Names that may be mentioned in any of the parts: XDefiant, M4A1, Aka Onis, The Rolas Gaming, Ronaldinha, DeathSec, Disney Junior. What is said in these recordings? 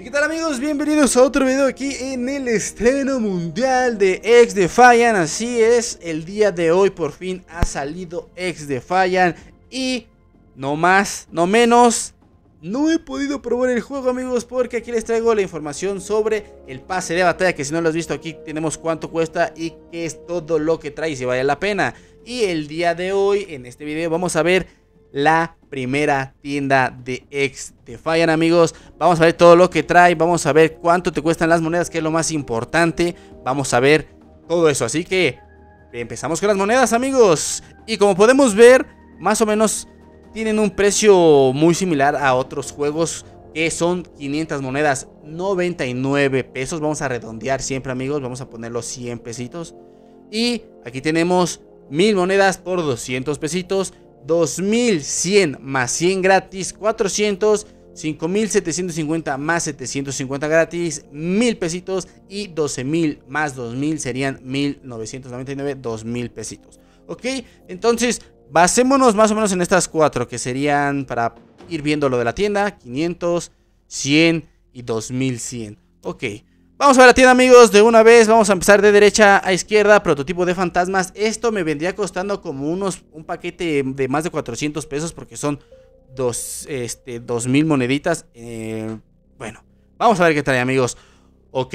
¿Y qué tal, amigos? Bienvenidos a otro video aquí en el estreno mundial de XDefiant. Así es, el día de hoy por fin ha salido XDefiant y no más, no menos. No he podido probar el juego, amigos, porque aquí les traigo la información sobre el pase de batalla, que si no lo has visto aquí tenemos cuánto cuesta y qué es todo lo que trae y si vale la pena. Y el día de hoy en este video vamos a ver la primera tienda de XDefiant, amigos. Vamos a ver todo lo que trae, vamos a ver cuánto te cuestan las monedas, que es lo más importante. Vamos a ver todo eso, así que empezamos con las monedas, amigos. Y como podemos ver, más o menos tienen un precio muy similar a otros juegos, que son 500 monedas, 99 pesos. Vamos a redondear siempre, amigos, vamos a poner los 100 pesitos. Y aquí tenemos 1000 monedas por 200 pesitos, 2100 más 100 gratis, 400, 5750 más 750 gratis, 1000 pesitos, y 12000 más 2000 serían 1999, 2000 pesitos. Ok, entonces basémonos más o menos en estas cuatro, que serían, para ir viendo lo de la tienda, 500, 100 y 2100. Ok, vamos a ver la tienda, amigos, de una vez. Vamos a empezar de derecha a izquierda. Prototipo de fantasmas. Esto me vendría costando como un paquete de más de 400 pesos, porque son 2000 moneditas. Bueno, vamos a ver qué trae, amigos. Ok,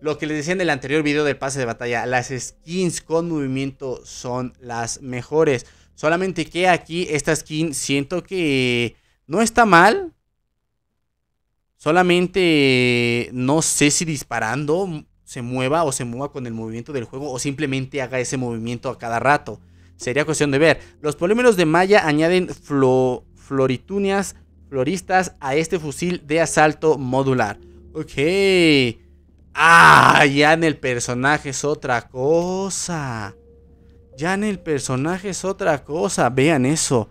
lo que les decía en el anterior video del pase de batalla, las skins con movimiento son las mejores. Solamente que aquí esta skin siento que no está mal. Solamente no sé si disparando se mueva o se mueva con el movimiento del juego, o simplemente haga ese movimiento a cada rato. Sería cuestión de ver. Los polímeros de malla añaden floristas a este fusil de asalto modular. Ok. Ah, ya en el personaje es otra cosa. Ya en el personaje es otra cosa. Vean eso.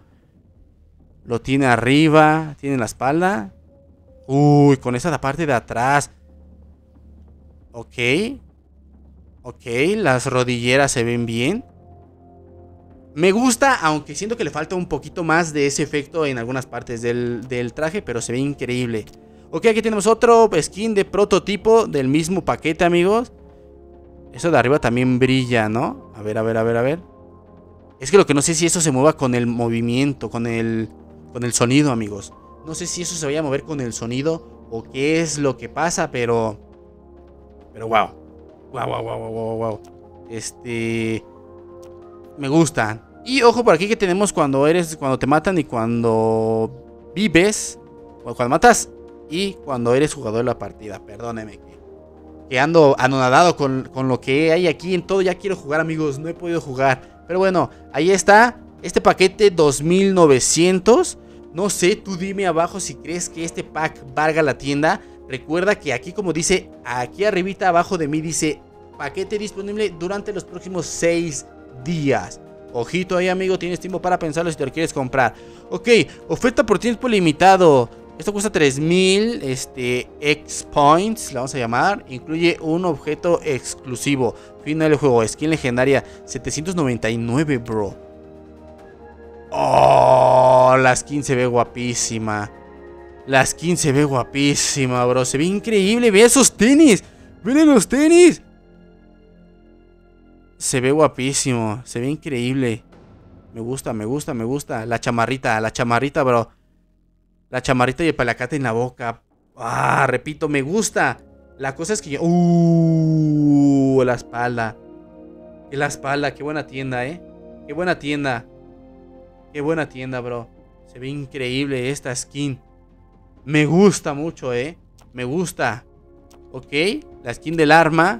Lo tiene arriba, tiene la espalda. Uy, con esa parte de atrás. Ok. Ok, las rodilleras se ven bien. Me gusta, aunque siento que le falta un poquito más de ese efecto en algunas partes del traje, pero se ve increíble. Ok, aquí tenemos otro skin de prototipo del mismo paquete, amigos. Eso de arriba también brilla, ¿no? A ver, a ver, a ver, a ver. Es que lo que no sé si eso se mueva con el movimiento, con el sonido, amigos. No sé si eso se vaya a mover con el sonido o qué es lo que pasa, pero... pero wow. Wow, wow, wow, wow, wow. Me gustan. Y ojo por aquí que tenemos cuando te matan y cuando vives. O cuando matas y cuando eres jugador de la partida. Perdóneme que ando anonadado con lo que hay aquí en todo. Ya quiero jugar, amigos. No he podido jugar. Pero bueno, ahí está. Este paquete 2900. No sé, tú dime abajo si crees que este pack valga la tienda. Recuerda que aquí, como dice, aquí arribita abajo de mí dice paquete disponible durante los próximos 6 días. Ojito ahí, amigo, tienes tiempo para pensarlo si te lo quieres comprar. Ok, oferta por tiempo limitado. Esto cuesta 3000 X Points, la vamos a llamar. Incluye un objeto exclusivo. Final del juego, skin legendaria, 799, bro. Oh, la skin se ve guapísima. La skin se ve guapísima, bro. Se ve increíble. Ve esos tenis. Miren los tenis. Se ve guapísimo. Se ve increíble. Me gusta, me gusta, me gusta. La chamarrita, bro. La chamarrita y el palacate en la boca. Ah, repito, me gusta. La cosa es que yo... la espalda. La espalda. Qué buena tienda, Qué buena tienda. Qué buena tienda, bro. Se ve increíble esta skin. Me gusta mucho, Me gusta. Ok, la skin del arma.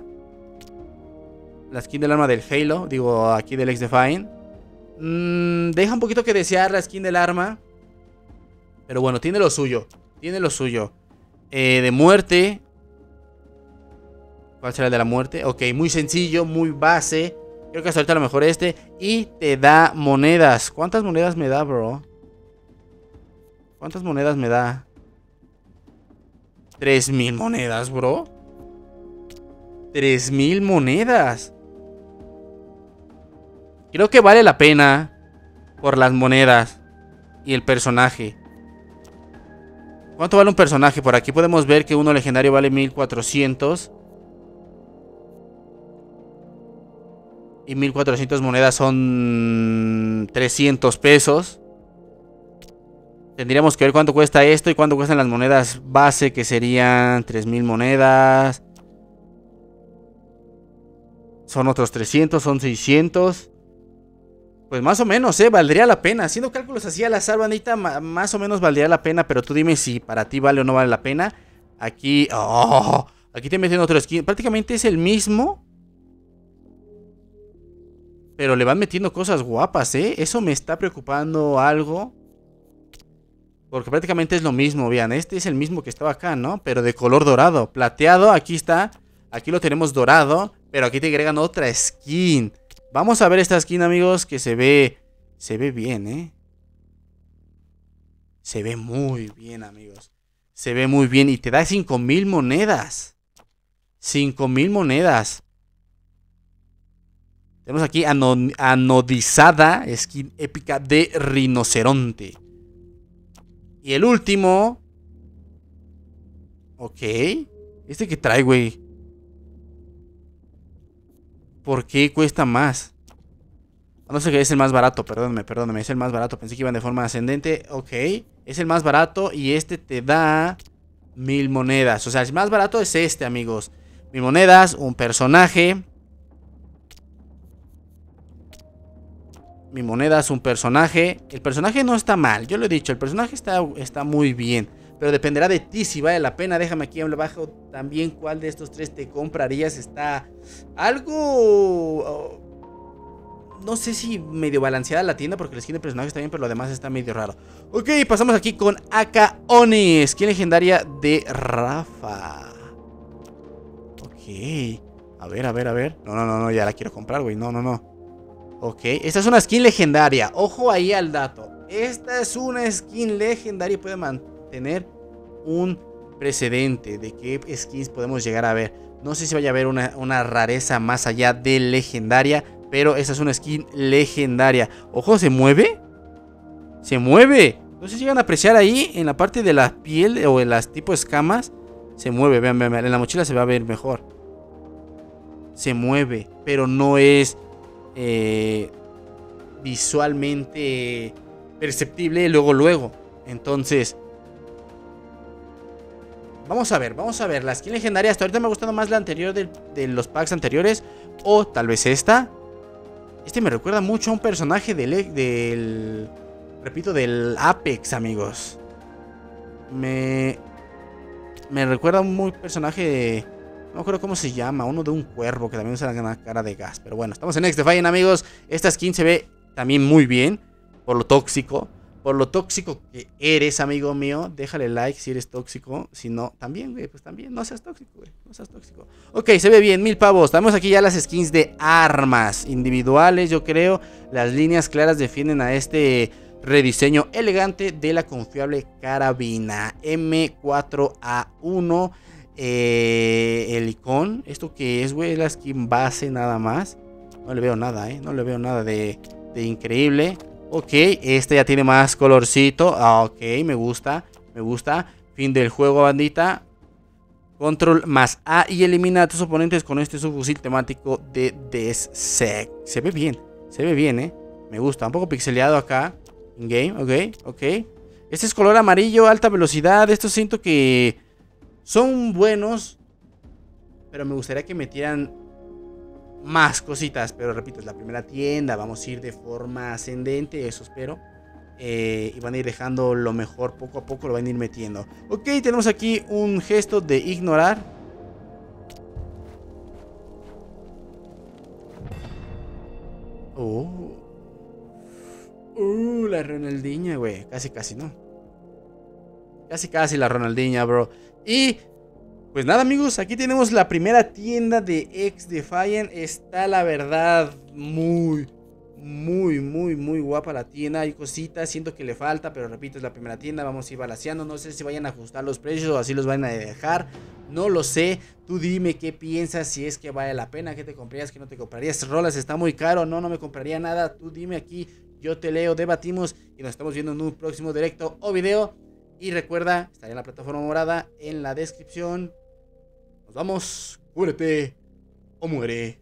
La skin del arma del Halo. Digo, aquí del XDefiant. Deja un poquito que desear la skin del arma. Pero bueno, tiene lo suyo. Tiene lo suyo. De muerte. ¿Cuál será el de la muerte? Ok, muy sencillo, muy base. Creo que hasta ahorita a lo mejor y te da monedas. ¿Cuántas monedas me da, bro? ¿Cuántas monedas me da? 3000 monedas, bro. 3000 monedas. Creo que vale la pena por las monedas y el personaje. ¿Cuánto vale un personaje? Por aquí podemos ver que uno legendario vale 1400. Y 1400 monedas son 300 pesos. Tendríamos que ver cuánto cuesta esto y cuánto cuestan las monedas base, que serían 3000 monedas. Son otros 300, son 600. Pues más o menos, valdría la pena. Haciendo cálculos así a la azar, bandita, más o menos valdría la pena. Pero tú dime si para ti vale o no vale la pena. Aquí, aquí te meten otro skin. Prácticamente es el mismo, pero le van metiendo cosas guapas, Eso me está preocupando algo, porque prácticamente es lo mismo. Vean, este es el mismo que estaba acá, ¿no? Pero de color dorado, plateado, aquí está. Aquí lo tenemos dorado, pero aquí te agregan otra skin. Vamos a ver esta skin, amigos, que se ve bien, Se ve muy bien, amigos. Se ve muy bien y te da 5000 monedas. 5000 monedas. Tenemos aquí anodizada, skin épica de rinoceronte. Y el último. Ok. ¿Este que trae, güey? ¿Por qué cuesta más? No sé, que es el más barato, perdóname. Es el más barato, pensé que iban de forma ascendente. Ok, es el más barato y este te da 1000 monedas. O sea, el más barato es este, amigos. 1000 monedas, un personaje. 1000 monedas, un personaje. El personaje no está mal, yo lo he dicho. El personaje está muy bien. Pero dependerá de ti si vale la pena. Déjame aquí abajo también cuál de estos tres te comprarías. Está algo... no sé si medio balanceada la tienda, porque el skin de personaje está bien, pero lo demás está medio raro. Ok, pasamos aquí con Aka Onis, skin legendaria de Rafa. Ok. A ver. No, ya la quiero comprar, güey. No. Ok, esta es una skin legendaria. Ojo ahí al dato. Esta es una skin legendaria y puede mantener un precedente de qué skins podemos llegar a ver. No sé si vaya a haber una rareza más allá de legendaria, pero esa es una skin legendaria. Ojo, ¿se mueve? ¡Se mueve! No sé si llegan a apreciar ahí en la parte de la piel o en las tipo escamas. Se mueve, vean. En la mochila se va a ver mejor. Se mueve, pero no es visualmente perceptible luego. Entonces... Vamos a ver, la skin legendaria hasta ahorita me ha gustado más la anterior de los packs anteriores, o tal vez esta. Este me recuerda mucho a un personaje del Apex, amigos. Me recuerda a un personaje, no me acuerdo cómo se llama, uno de un cuervo que también usa la cara de gas. Pero bueno, estamos en XDefiant, amigos. Esta skin se ve también muy bien, por lo tóxico que eres, amigo mío. Déjale like si eres tóxico. Si no, también, güey, pues también. No seas tóxico, güey. No seas tóxico. Ok, se ve bien, 1000 pavos. Tenemos aquí ya las skins de armas individuales, yo creo. Las líneas claras defienden a este rediseño elegante de la confiable carabina. M4A1. El icón. ¿Esto qué es, güey? La skin base nada más. No le veo nada, No le veo nada de increíble. Ok, este ya tiene más colorcito. Ok, me gusta. Fin del juego, bandita. Control+A y elimina a tus oponentes con este subfusil temático de DeathSec. Se ve bien, me gusta, un poco pixeleado acá. In-game, ok. Este es color amarillo, alta velocidad. Estos siento que son buenos, pero me gustaría que metieran más cositas, pero repito, es la primera tienda. Vamos a ir de forma ascendente, eso espero. Y van a ir dejando lo mejor, poco a poco lo van a ir metiendo. Ok, tenemos aquí un gesto de ignorar. La Ronaldinha, güey. Casi, ¿no? Casi la Ronaldinha, bro. Y... pues nada, amigos, aquí tenemos la primera tienda de XDefiant. Está la verdad muy guapa la tienda. Hay cositas, siento que le falta, pero repito, es la primera tienda, vamos a ir balanceando. No sé si vayan a ajustar los precios o así los van a dejar, no lo sé. Tú dime qué piensas, si es que vale la pena, qué te comprarías, qué no te comprarías. Rolas, está muy caro, no me compraría nada. Tú dime aquí, yo te leo, debatimos y nos estamos viendo en un próximo directo o video. Y recuerda, estaré en la plataforma morada en la descripción. Nos vamos, cúbrete o muere.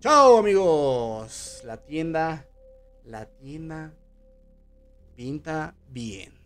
¡Chao, amigos! La tienda pinta bien.